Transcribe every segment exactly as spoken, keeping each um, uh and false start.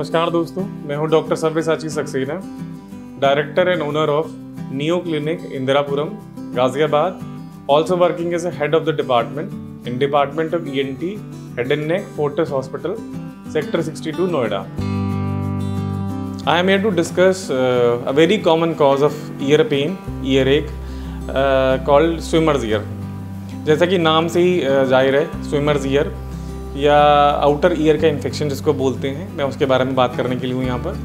नमस्कार दोस्तों, मैं हूं doctor Sarvesh Acharya Saxena, director and owner of new clinic Indirapuram Ghaziabad, also working as a head of the department in department of E N T head and neck, Fortis hospital, sector sixty two, Noida. I am here to discuss uh, a very common cause of ear pain, earache uh, called swimmer's ear. जैसा कि नाम से ही जाहिर है, swimmers ear या outer ear का infection जिसको बोलते हैं, मैं उसके बारे में बात करने के लिए हूँ यहाँ पर.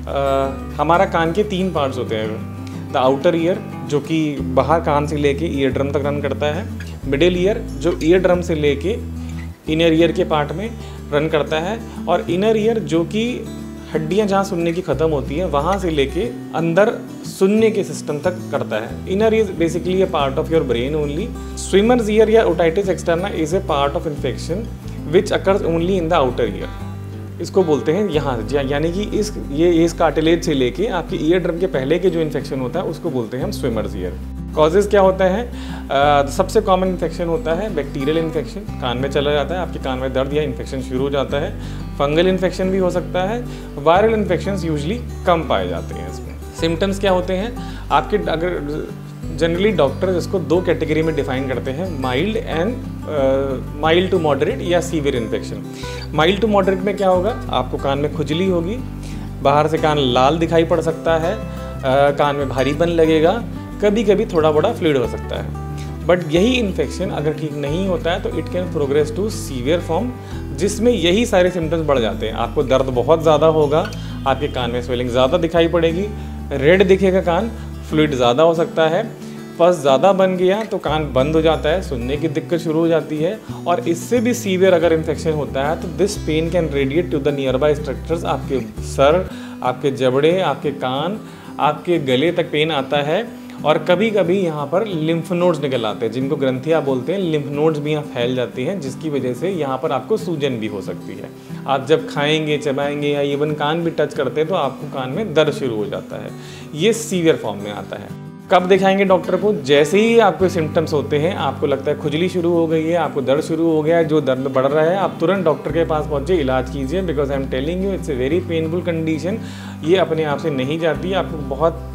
uh, हमारा कान के तीन पार्ट्स होते हैं. द आउटर ईयर जो कि बाहर कान से लेके ईयर ड्रम तक रन करता है, मिडिल ईयर जो ईयर ड्रम से लेके इनर ईयर के पार्ट में रन करता है, और इनर ईयर जो कि हड्डियाँ जहाँ सुनने की ख़त्म होती है वहाँ से लेके अंदर सुनने के सिस्टम तक करता है. Inner is basically a part of your brain only. Swimmers ear या otitis externa is a part of infection which occurs only in the outer ear. इसको बोलते हैं यहाँ, यानी कि इस ये इस कार्टिलेज से लेके आपके ईयर ड्रम के पहले के जो इन्फेक्शन होता है उसको बोलते हैं हम स्विमर्स ईयर. कॉजेज़ क्या होता है? uh, सबसे कॉमन इन्फेक्शन होता है बैक्टीरियल इन्फेक्शन. कान में चला जाता है, आपके कान में दर्द या इन्फेक्शन शुरू हो जाता है. फंगल इन्फेक्शन भी हो सकता है. वायरल इन्फेक्शंस यूजली कम पाए जाते हैं इसमें. सिम्टम्स क्या होते हैं आपके? अगर जनरली डॉक्टर इसको दो कैटेगरी में डिफाइन करते हैं, mild and mild to moderate या severe infection. Mild to moderate में क्या होगा? आपको कान में खुजली होगी, बाहर से कान लाल दिखाई पड़ सकता है, uh, कान में भारीपन लगेगा, कभी कभी थोड़ा बड़ा फ्लूइड हो सकता है. बट यही इन्फेक्शन अगर ठीक नहीं होता है तो it can progress to severe form, जिसमें यही सारे सिम्टम्स बढ़ जाते हैं. आपको दर्द बहुत ज़्यादा होगा, आपके कान में स्वेलिंग ज़्यादा दिखाई पड़ेगी, रेड दिखेगा कान, फ्लूइड ज़्यादा हो सकता है, पस ज़्यादा बन गया तो कान बंद हो जाता है, सुनने की दिक्कत शुरू हो जाती है. और इससे भी सीवियर अगर इन्फेक्शन होता है तो this pain can radiate to the nearby structures. आपके सर, आपके जबड़े, आपके कान, आपके गले तक पेन आता है. और कभी कभी यहाँ पर लिम्फ नोड्स निकल आते हैं, जिनको ग्रंथियाँ बोलते हैं. लिम्फ नोड्स भी यहाँ फैल जाती हैं, जिसकी वजह से यहाँ पर आपको सूजन भी हो सकती है. आप जब खाएंगे, चबाएंगे या इवन कान भी टच करते हैं तो आपको कान में दर्द शुरू हो जाता है. ये सीवियर फॉर्म में आता है. कब दिखाएंगे डॉक्टर को? जैसे ही आपको सिम्टम्स होते हैं, आपको लगता है खुजली शुरू हो गई है, आपको दर्द शुरू हो गया है, जो दर्द बढ़ रहा है, आप तुरंत डॉक्टर के पास पहुँचे, इलाज कीजिए. Because I am telling you, it's a very painful condition. ये अपने आप से नहीं जाती. आपको बहुत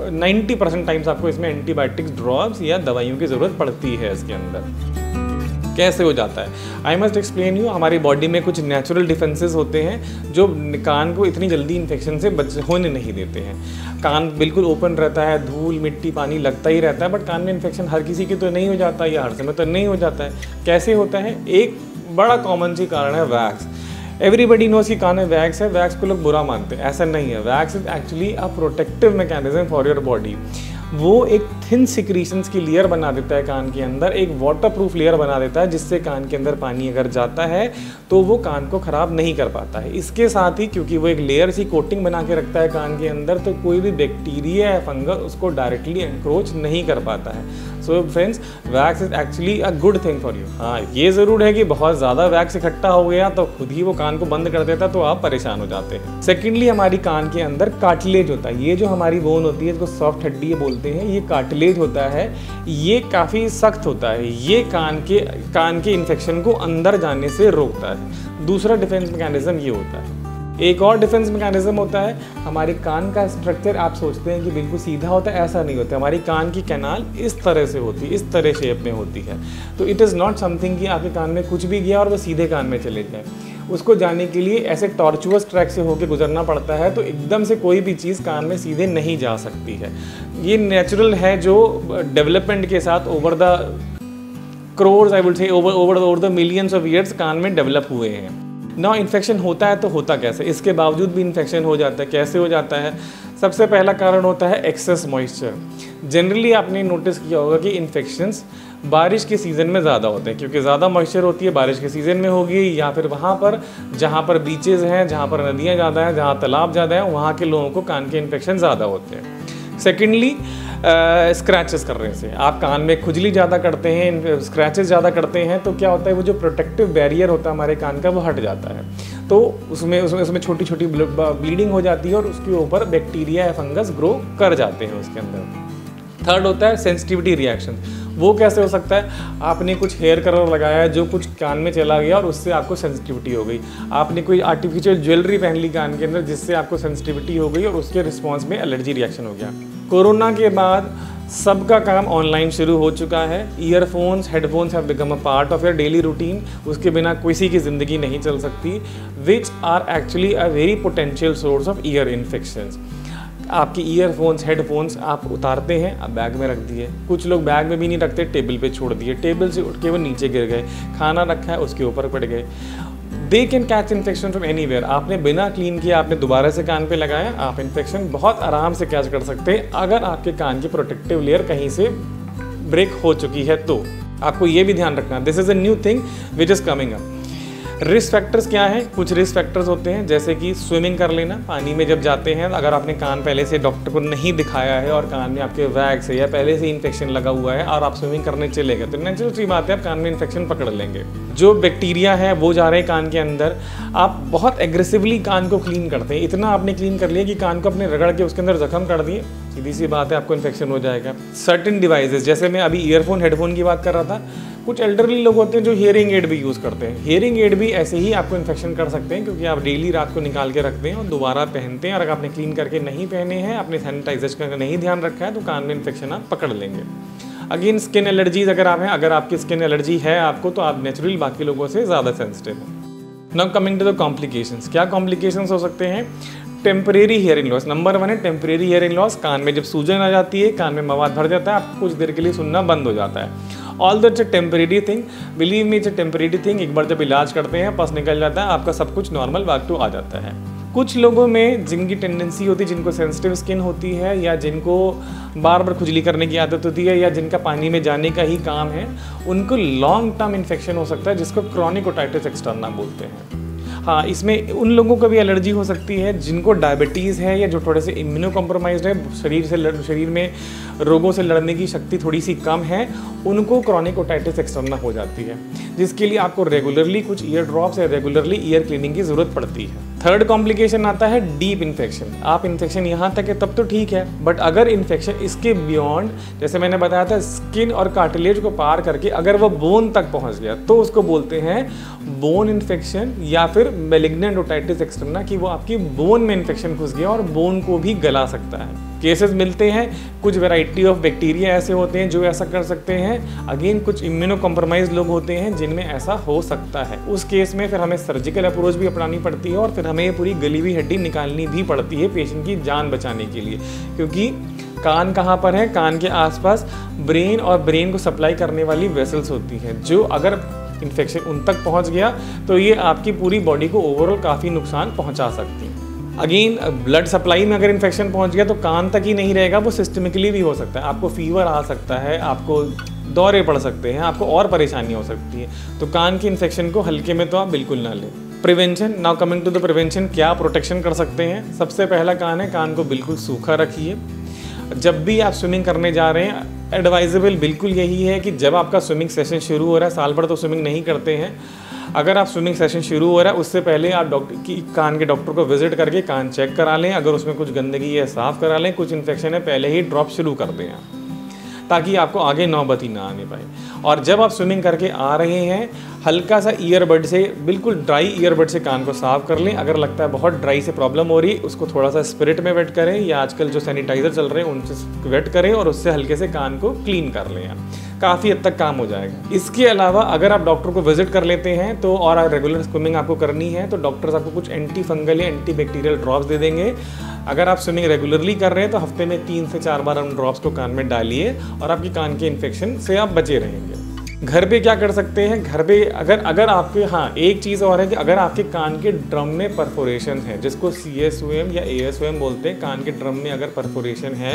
नब्बे परसेंट टाइम्स आपको इसमें एंटीबायोटिक्स ड्रॉप्स या दवाइयों की ज़रूरत पड़ती है. इसके अंदर कैसे हो जाता है, आई मस्ट एक्सप्लेन यू. हमारी बॉडी में कुछ नेचुरल डिफेंसेस होते हैं जो कान को इतनी जल्दी इन्फेक्शन से बच होने नहीं देते हैं. कान बिल्कुल ओपन रहता है, धूल मिट्टी पानी लगता ही रहता है, बट कान में इन्फेक्शन हर किसी के तो नहीं हो जाता या हर समय तो नहीं हो जाता है. कैसे होता है? एक बड़ा कॉमन सी कारण है वैक्स. एवरीबडी नोज कि कान में वैक्स है, वैक्स को लोग बुरा मानते हैं. ऐसा नहीं है. Wax is actually a protective mechanism for your body. वो एक थिन सिक्रीशंस की लेयर बना देता है कान के अंदर, एक वाटरप्रूफ लेयर बना देता है, जिससे कान के अंदर पानी अगर जाता है तो वो कान को ख़राब नहीं कर पाता है. इसके साथ ही क्योंकि वो एक लेयर सी कोटिंग बना के रखता है कान के अंदर, तो कोई भी बैक्टीरिया या फंगस उसको डायरेक्टली एनक्रोच नहीं कर पाता है. So friends, wax is actually a good thing for you. हाँ, ये ज़रूर है कि बहुत ज़्यादा वैक्स इकट्ठा हो गया तो खुद ही वो कान को बंद कर देता है, तो आप परेशान हो जाते हैं. सेकेंडली, हमारी कान के अंदर कार्टिलेज होता है. ये जो हमारी बोन होती है, इसको सॉफ्ट हड्डी बोलते हैं. ये कार्टिलेज होता है, ये काफ़ी सख्त होता है. ये कान के कान के इन्फेक्शन को अंदर जाने से रोकता है. दूसरा डिफेंस मैकेनिज्म ये होता है. एक और डिफेंस मैकेनिज्म होता है, हमारे कान का स्ट्रक्चर आप सोचते हैं कि बिल्कुल सीधा होता है, ऐसा नहीं होता. हमारी कान की कैनाल इस तरह से होती है, इस तरह शेप में होती है. तो इट इज़ नॉट समथिंग कि आपके कान में कुछ भी गया और वो सीधे कान में चले जाए. उसको जाने के लिए ऐसे टॉर्चुअस ट्रैक से होकर गुजरना पड़ता है. तो एकदम से कोई भी चीज़ कान में सीधे नहीं जा सकती है. ये नेचुरल है, जो डेवलपमेंट के साथ over the crores, I would say over over over the millions of years कान में डेवलप हुए हैं. ना इन्फेक्शन होता है तो होता कैसे? इसके बावजूद भी इन्फेक्शन हो जाता है. कैसे हो जाता है? सबसे पहला कारण होता है एक्सेस मॉइस्चर. जनरली आपने नोटिस किया होगा कि इन्फेक्शंस बारिश के सीज़न में ज़्यादा होते हैं, क्योंकि ज़्यादा मॉइस्चर होती है. बारिश के सीज़न में होगी, या फिर वहाँ पर जहाँ पर बीचेज़ हैं, जहाँ पर नदियाँ ज़्यादा हैं, जहाँ तालाब ज़्यादा हैं, वहाँ के लोगों को कान के इन्फेक्शन ज़्यादा होते हैं. सेकेंडली, स्क्रैचेस uh, करने से आप कान में खुजली ज़्यादा करते हैं, स्क्रैचेस ज़्यादा करते हैं, तो क्या होता है, वो जो प्रोटेक्टिव बैरियर होता है हमारे कान का, वो हट जाता है. तो उसमें उसमें उसमें छोटी छोटी ब्लीडिंग हो जाती है, और उसके ऊपर बैक्टीरिया या फंगस ग्रो कर जाते हैं उसके अंदर. थर्ड होता है सेंसिटिविटी रिएक्शन. वो कैसे हो सकता है? आपने कुछ हेयर कलर लगाया है जो कुछ कान में चला गया और उससे आपको सेंसिटिविटी हो गई, आपने कोई आर्टिफिशियल ज्वेलरी पहन ली कान के अंदर जिससे आपको सेंसिटिविटी हो गई और उसके रिस्पॉन्स में एलर्जी रिएक्शन हो गया। कोरोना के बाद सबका काम ऑनलाइन शुरू हो चुका है। Earphones headphones have become a part of your daily routine, उसके बिना किसी की ज़िंदगी नहीं चल सकती, which are actually a very potential source of ear infections. आपकी ईयरफोन्स हेडफोन्स आप उतारते हैं, आप बैग में रख दिए, कुछ लोग बैग में भी नहीं रखते, टेबल पे छोड़ दिए, टेबल से उठ के वो नीचे गिर गए, खाना रखा है उसके ऊपर पड़ गए। They can catch infection from anywhere. आपने बिना क्लीन किए आपने दोबारा से कान पे लगाया, आप इन्फेक्शन बहुत आराम से कैच कर सकते हैं अगर आपके कान की प्रोटेक्टिव लेयर कहीं से ब्रेक हो चुकी है। तो आपको ये भी ध्यान रखना, this is a new thing which is coming up. Risk factors क्या हैं? कुछ रिस्क फैक्टर्स होते हैं जैसे कि स्विमिंग कर लेना, पानी में जब जाते हैं अगर आपने कान पहले से डॉक्टर को नहीं दिखाया है और कान में आपके वैक्स है या पहले से इन्फेक्शन लगा हुआ है और आप स्विमिंग करने चले गए तो नेचुरल सी बात है आप कान में इन्फेक्शन पकड़ लेंगे। जो बैक्टीरिया है वो जा रहे हैं कान के अंदर। आप बहुत एग्रेसिवली कान को क्लीन करते हैं, इतना आपने क्लीन कर लिया कि कान को अपने रगड़ के उसके अंदर जख्म कर दिए, सीधी सी बात है आपको इन्फेक्शन हो जाएगा। सर्टेन डिवाइसेस, जैसे मैं अभी ईयरफोन हेडफोन की बात कर रहा था, कुछ एल्डरली लोग होते हैं जो हियरिंग एड भी यूज़ करते हैं, हियरिंग एड भी ऐसे ही आपको इन्फेक्शन कर सकते हैं क्योंकि आप डेली रात को निकाल के रखते हैं और दोबारा पहनते हैं और अगर आपने क्लीन करके नहीं पहने हैं, आपने सैनिटाइजेशन का नहीं ध्यान रखा है तो कान में इन्फेक्शन आप पकड़ लेंगे। अगेन स्किन एलर्जीज, अगर आप हैं अगर आपकी स्किन एलर्जी है आपको तो आप नेचुरली बाकी लोगों से ज़्यादा सेंसिटिव हैं। Now coming to the complications, क्या कॉम्प्लिकेशंस हो सकते हैं? Temporary hearing loss, number one है टेम्परेरी हियरिंग लॉस। कान में जब सूजन आ जाती है, कान में मवाद भर जाता है, आपको कुछ देर के लिए सुनना बंद हो जाता है। All that's a temporary thing, believe me it's a temporary thing. एक बार जब इलाज करते हैं, पास निकल जाता है, आपका सब कुछ नॉर्मल बैक टू आ जाता है। कुछ लोगों में जिनकी टेंडेंसी होती है, जिनको सेंसिटिव स्किन होती है या जिनको बार बार खुजली करने की आदत होती है या जिनका पानी में जाने का ही काम है, उनको लॉन्ग टर्म इन्फेक्शन हो सकता है जिसको क्रॉनिक ओटाइटिस एक्सटरना बोलते हैं। हाँ, इसमें उन लोगों को भी एलर्जी हो सकती है जिनको डायबिटीज़ है या जो थोड़े से इम्यूनो कॉम्प्रोमाइज्ड है, शरीर से लड़, शरीर में रोगों से लड़ने की शक्ति थोड़ी सी कम है, उनको क्रॉनिक ओटाइटिस एक्सटर्ना हो जाती है, जिसके लिए आपको रेगुलरली कुछ ईयर ड्रॉप्स या रेगुलरली ईयर क्लीनिंग की ज़रूरत पड़ती है। थर्ड कॉम्प्लिकेशन आता है डीप इन्फेक्शन। आप इन्फेक्शन यहाँ तक है तब तो ठीक है, बट अगर इन्फेक्शन इसके बियॉन्ड, जैसे मैंने बताया था स्किन और कार्टिलेज को पार करके अगर वो बोन तक पहुँच गया तो उसको बोलते हैं बोन इन्फेक्शन या फिर मेलिग्नेंट ओटाइटिस एक्सटरना, कि वो आपकी बोन में इन्फेक्शन घुस गया और बोन को भी गला सकता है। केसेस मिलते हैं, कुछ वैरायटी ऑफ बैक्टीरिया ऐसे होते हैं जो ऐसा कर सकते हैं। अगेन कुछ इम्यूनो कॉम्प्रोमाइज लोग होते हैं जिनमें ऐसा हो सकता है, उस केस में फिर हमें सर्जिकल अप्रोच भी अपनानी पड़ती है और फिर हमें पूरी गली हुई हड्डी निकालनी भी पड़ती है पेशेंट की जान बचाने के लिए, क्योंकि कान कहाँ पर है? कान के आसपास ब्रेन और ब्रेन को सप्लाई करने वाली वेसल्स होती हैं, जो अगर इन्फेक्शन उन तक पहुंच गया तो ये आपकी पूरी बॉडी को ओवरऑल काफ़ी नुकसान पहुंचा सकती है। अगेन ब्लड सप्लाई में अगर इन्फेक्शन पहुंच गया तो कान तक ही नहीं रहेगा, वो सिस्टमिकली भी हो सकता है, आपको फीवर आ सकता है, आपको दौरे पड़ सकते हैं, आपको और परेशानी हो सकती है। तो कान की इन्फेक्शन को हल्के में तो आप बिल्कुल ना लें। Prevention, now coming to the prevention, क्या प्रोटेक्शन कर सकते हैं? सबसे पहला कान है, कान को बिल्कुल सूखा रखिए। जब भी आप स्विमिंग करने जा रहे हैं एडवाइजेबल बिल्कुल यही है कि जब आपका स्विमिंग सेशन शुरू हो रहा है, साल भर तो स्विमिंग नहीं करते हैं, अगर आप स्विमिंग सेशन शुरू हो रहा है उससे पहले आप डॉक्टर की कान के डॉक्टर को विजिट करके कान चेक करा लें, अगर उसमें कुछ गंदगी है साफ़ करा लें, कुछ इन्फेक्शन है पहले ही ड्रॉप शुरू कर दें आप, ताकि आपको आगे नौबत ही ना आने पाए। और जब आप स्विमिंग करके आ रहे हैं हल्का सा ईयरबड से, बिल्कुल ड्राई ईयरबड से कान को साफ़ कर लें। अगर लगता है बहुत ड्राई से प्रॉब्लम हो रही है उसको थोड़ा सा स्पिरिट में वेट करें या आजकल जो सैनिटाइज़र चल रहे हैं उनसे वेट करें और उससे हल्के से कान को क्लीन कर लें, काफ़ी हद तक काम हो जाएगा। इसके अलावा अगर आप डॉक्टर को विजिट कर लेते हैं तो और रेगुलर स्विमिंग आपको करनी है तो डॉक्टर्स आपको कुछ एंटी फंगल या एंटी बैक्टीरियल ड्रॉप्स दे देंगे। अगर आप स्विमिंग रेगुलरली कर रहे हैं तो हफ्ते में तीन से चार बार उन ड्रॉप्स को कान में डालिए और आपके कान के इन्फेक्शन से आप बचे रहेंगे। घर पे क्या कर सकते हैं? घर पे अगर अगर आपके, हाँ एक चीज़ और है कि अगर आपके कान के ड्रम में परफोरेशन है, जिसको सी एस ओ एम या ए एस ओ एम बोलते हैं, कान के ड्रम में अगर परफोरेशन है,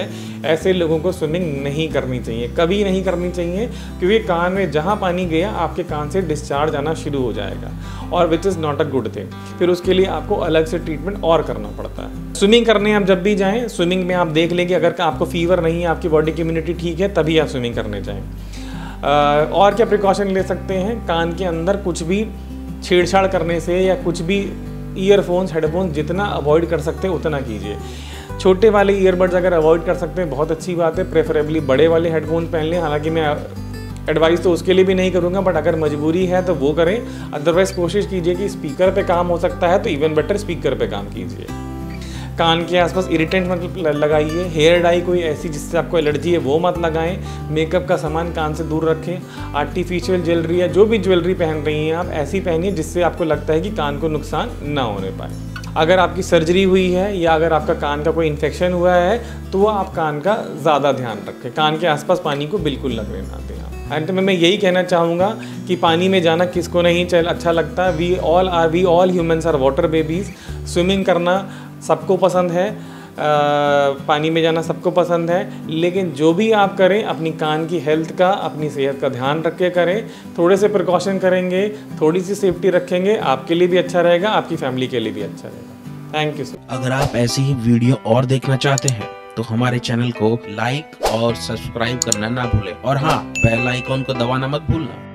ऐसे लोगों को स्विमिंग नहीं करनी चाहिए, कभी नहीं करनी चाहिए, क्योंकि कान में जहाँ पानी गया आपके कान से डिस्चार्ज आना शुरू हो जाएगा और which is not a good thing. फिर उसके लिए आपको अलग से ट्रीटमेंट और करना पड़ता है। स्विमिंग करने आप जब भी जाएँ, स्विमिंग में आप देख लें कि अगर आपको फीवर नहीं है, आपकी बॉडी की इम्यूनिटी ठीक है, तभी आप स्विमिंग करने जाएँ। और क्या प्रिकॉशन ले सकते हैं? कान के अंदर कुछ भी छेड़छाड़ करने से या कुछ भी ईयरफोन्स हेडफोन्स जितना अवॉइड कर सकते हैं उतना कीजिए। छोटे वाले ईयरबड्स अगर अवॉइड कर सकते हैं बहुत अच्छी बात है, प्रेफरेबली बड़े वाले हेडफोन्स पहन लें। हालांकि मैं एडवाइस तो उसके लिए भी नहीं करूँगा, बट अगर मजबूरी है तो वो करें। अदरवाइज़ कोशिश कीजिए कि स्पीकर पे काम हो सकता है तो इवन बेटर स्पीकर पे काम कीजिए। कान के आसपास इरिटेंट मत लगाइए। हेयर डाई कोई ऐसी जिससे आपको एलर्जी है वो मत लगाएं। मेकअप का सामान कान से दूर रखें। आर्टिफिशियल ज्वेलरी या जो भी ज्वेलरी पहन रही हैं आप ऐसी पहनिए जिससे आपको लगता है कि कान को नुकसान ना होने पाए। अगर आपकी सर्जरी हुई है या अगर आपका कान का कोई इन्फेक्शन हुआ है तो वो आप कान का ज़्यादा ध्यान रखें। कान के आसपास पानी को बिल्कुल लगने ना दें। अंत में मैं यही कहना चाहूँगा कि पानी में जाना किसको नहीं चल अच्छा लगता। We all are we all humans are water babies. Swimming करना सबको पसंद है, आ, पानी में जाना सबको पसंद है, लेकिन जो भी आप करें अपनी कान की हेल्थ का, अपनी सेहत का ध्यान रख के करें। थोड़े से प्रिकॉशन करेंगे, थोड़ी सी सेफ्टी रखेंगे, आपके लिए भी अच्छा रहेगा, आपकी फैमिली के लिए भी अच्छा रहेगा। Thank you sir. अगर आप ऐसी ही वीडियो और देखना चाहते हैं तो हमारे चैनल को लाइक और सब्सक्राइब करना ना भूलें, और हाँ बेल आइकॉन को दबाना मत भूलना।